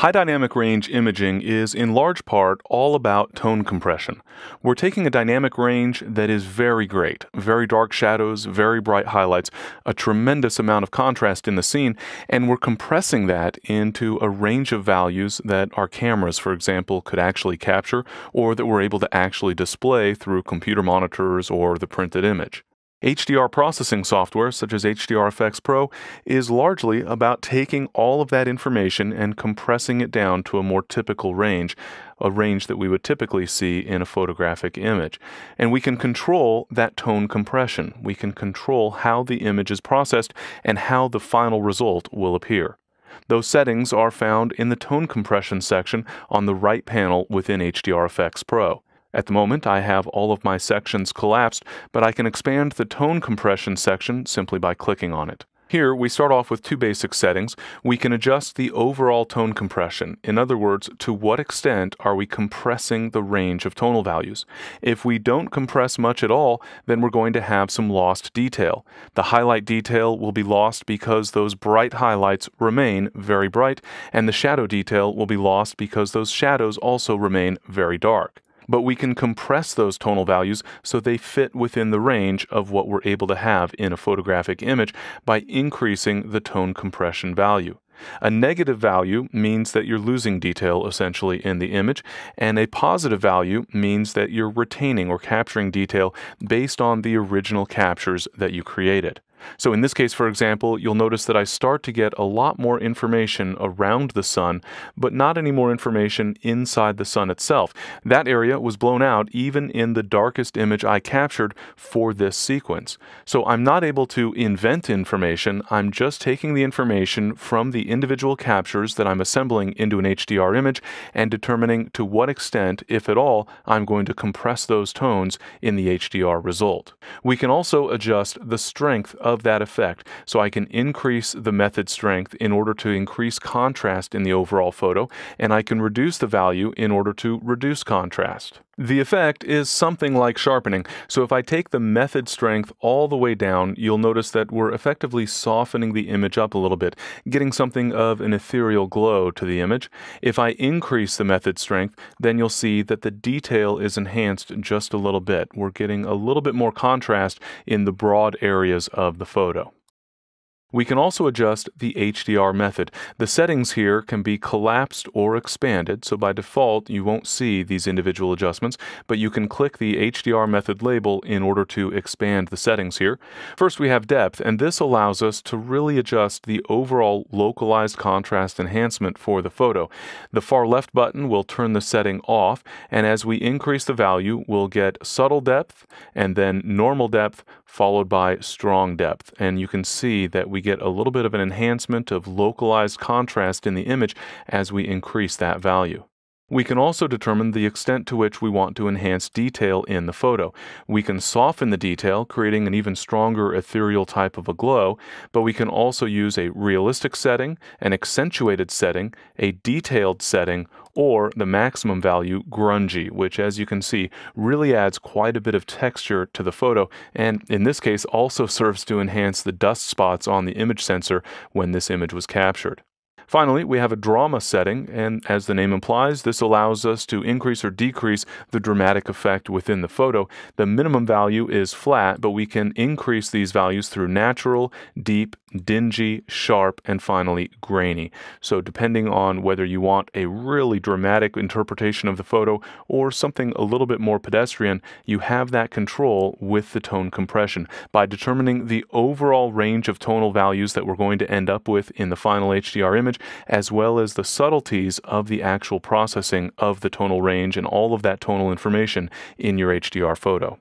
High dynamic range imaging is in large part all about tone compression. We're taking a dynamic range that is very great, very dark shadows, very bright highlights, a tremendous amount of contrast in the scene, and we're compressing that into a range of values that our cameras, for example, could actually capture or that we're able to actually display through computer monitors or the printed image. HDR processing software, such as HDR Efex Pro, is largely about taking all of that information and compressing it down to a more typical range, a range that we would typically see in a photographic image. And we can control that tone compression. We can control how the image is processed and how the final result will appear. Those settings are found in the tone compression section on the right panel within HDR Efex Pro. At the moment, I have all of my sections collapsed, but I can expand the tone compression section simply by clicking on it. Here, we start off with two basic settings. We can adjust the overall tone compression. In other words, to what extent are we compressing the range of tonal values? If we don't compress much at all, then we're going to have some lost detail. The highlight detail will be lost because those bright highlights remain very bright, and the shadow detail will be lost because those shadows also remain very dark. But we can compress those tonal values so they fit within the range of what we're able to have in a photographic image by increasing the tone compression value. A negative value means that you're losing detail essentially in the image, and a positive value means that you're retaining or capturing detail based on the original captures that you created. So in this case, for example, you'll notice that I start to get a lot more information around the sun, but not any more information inside the sun itself. That area was blown out even in the darkest image I captured for this sequence. So I'm not able to invent information, I'm just taking the information from the individual captures that I'm assembling into an HDR image and determining to what extent, if at all, I'm going to compress those tones in the HDR result. We can also adjust the strength of that effect, so I can increase the method strength in order to increase contrast in the overall photo, and I can reduce the value in order to reduce contrast. The effect is something like sharpening, so if I take the method strength all the way down, you'll notice that we're effectively softening the image up a little bit, getting something of an ethereal glow to the image. If I increase the method strength, then you'll see that the detail is enhanced just a little bit. We're getting a little bit more contrast in the broad areas of the photo. We can also adjust the HDR method. The settings here can be collapsed or expanded, so by default you won't see these individual adjustments, but you can click the HDR method label in order to expand the settings here. First we have depth, and this allows us to really adjust the overall localized contrast enhancement for the photo. The far left button will turn the setting off, and as we increase the value, we'll get subtle depth, and then normal depth, followed by strong depth, and you can see that we get a little bit of an enhancement of localized contrast in the image as we increase that value. We can also determine the extent to which we want to enhance detail in the photo. We can soften the detail, creating an even stronger ethereal type of a glow, but we can also use a realistic setting, an accentuated setting, a detailed setting, or the maximum value grungy, which as you can see really adds quite a bit of texture to the photo, and in this case also serves to enhance the dust spots on the image sensor when this image was captured. Finally, we have a drama setting, and as the name implies, this allows us to increase or decrease the dramatic effect within the photo. The minimum value is flat, but we can increase these values through natural, deep, dingy, sharp, and finally grainy. So depending on whether you want a really dramatic interpretation of the photo or something a little bit more pedestrian, you have that control with the tone compression by determining the overall range of tonal values that we're going to end up with in the final HDR image, as well as the subtleties of the actual processing of the tonal range and all of that tonal information in your HDR photo.